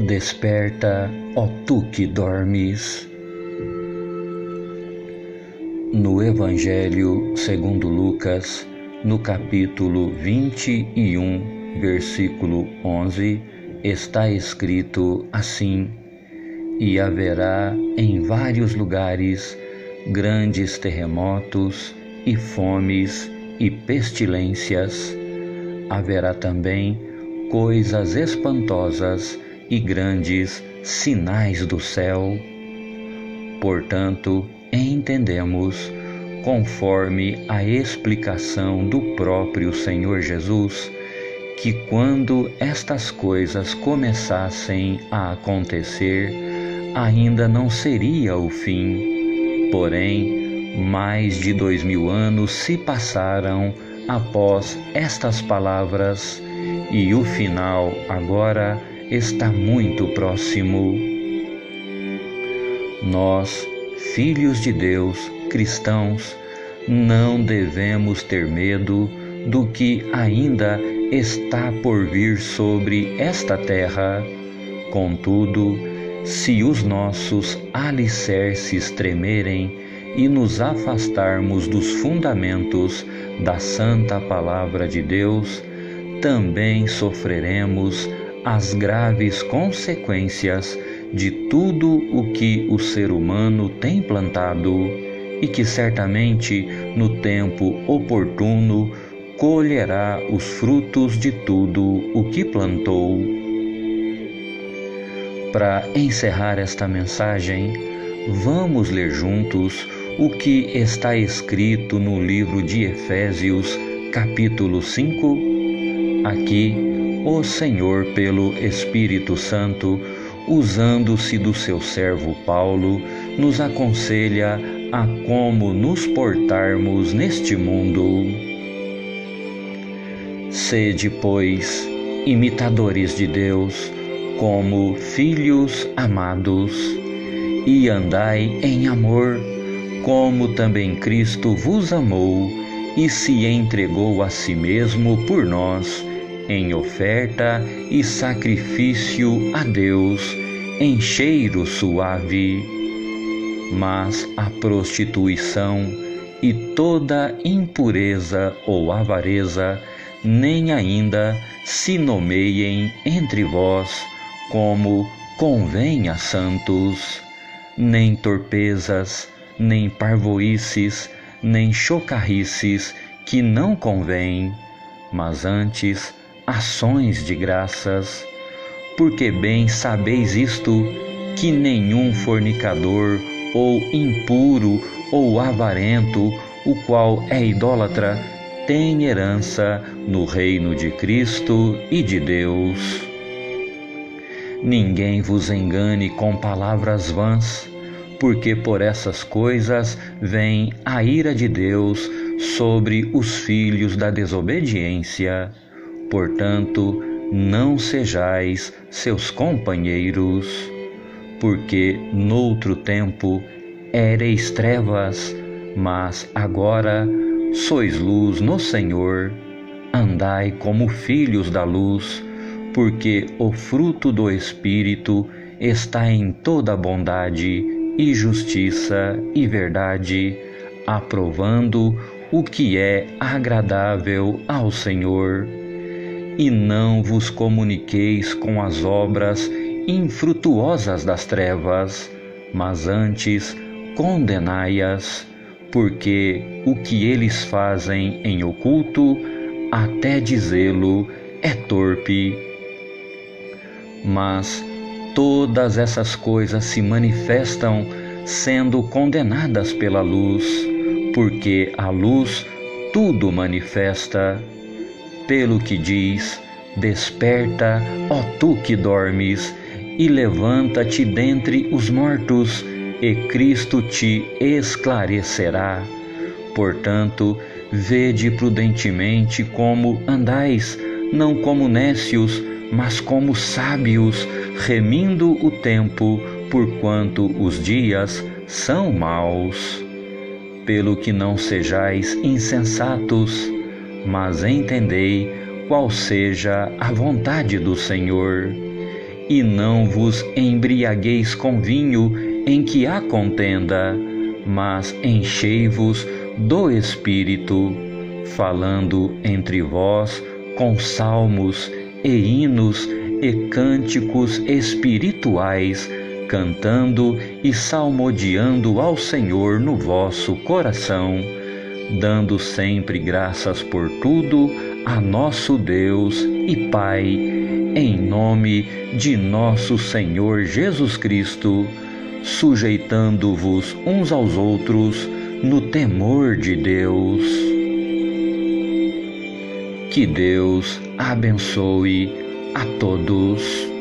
Desperta, ó tu que dormes. No Evangelho segundo Lucas, no capítulo 21, versículo 11, está escrito assim: e haverá em vários lugares grandes terremotos e fomes e pestilências. Haverá também coisas espantosas e grandes sinais do céu. Portanto, entendemos, conforme a explicação do próprio Senhor Jesus, que quando estas coisas começassem a acontecer, ainda não seria o fim. Porém, mais de 2000 anos se passaram após estas palavras, e o final agora está muito próximo. Nós, filhos de Deus, cristãos, não devemos ter medo do que ainda está por vir sobre esta terra. Contudo, se os nossos alicerces tremerem e nos afastarmos dos fundamentos da Santa Palavra de Deus, também sofreremos as graves consequências de tudo o que o ser humano tem plantado, e que certamente no tempo oportuno colherá os frutos de tudo o que plantou. Para encerrar esta mensagem, vamos ler juntos o que está escrito no livro de Efésios, capítulo 5. Aqui, o Senhor, pelo Espírito Santo, usando-se do seu servo Paulo, nos aconselha a como nos portarmos neste mundo. Sede, pois, imitadores de Deus, como filhos amados, e andai em amor, como também Cristo vos amou e se entregou a si mesmo por nós, em oferta e sacrifício a Deus, em cheiro suave. Mas a prostituição e toda impureza ou avareza nem ainda se nomeiem entre vós, como convém a santos, nem torpezas, nem parvoices, nem chocarrices, que não convém, mas antes ações de graças, porque bem sabeis isto, que nenhum fornicador ou impuro ou avarento, o qual é idólatra, tem herança no reino de Cristo e de Deus. Ninguém vos engane com palavras vãs, porque por essas coisas vem a ira de Deus sobre os filhos da desobediência. Portanto, não sejais seus companheiros, porque noutro tempo éreis trevas, mas agora sois luz no Senhor. Andai como filhos da luz, porque o fruto do Espírito está em toda bondade e justiça e verdade, aprovando o que é agradável ao Senhor. E não vos comuniqueis com as obras infrutuosas das trevas, mas antes condenai-as, porque o que eles fazem em oculto, até dizê-lo, é torpe. Mas todas essas coisas se manifestam sendo condenadas pela luz, porque a luz tudo manifesta. Pelo que diz: desperta, ó tu que dormes, e levanta-te dentre os mortos, e Cristo te esclarecerá. Portanto, vede prudentemente como andais, não como nécios, mas como sábios, remindo o tempo, porquanto os dias são maus. Pelo que não sejais insensatos, mas entendei qual seja a vontade do Senhor, e não vos embriagueis com vinho em que há contenda, mas enchei-vos do Espírito, falando entre vós com salmos e hinos e cânticos espirituais, cantando e salmodiando ao Senhor no vosso coração, dando sempre graças por tudo a nosso Deus e Pai, em nome de nosso Senhor Jesus Cristo, sujeitando-vos uns aos outros no temor de Deus. Que Deus abençoe a todos.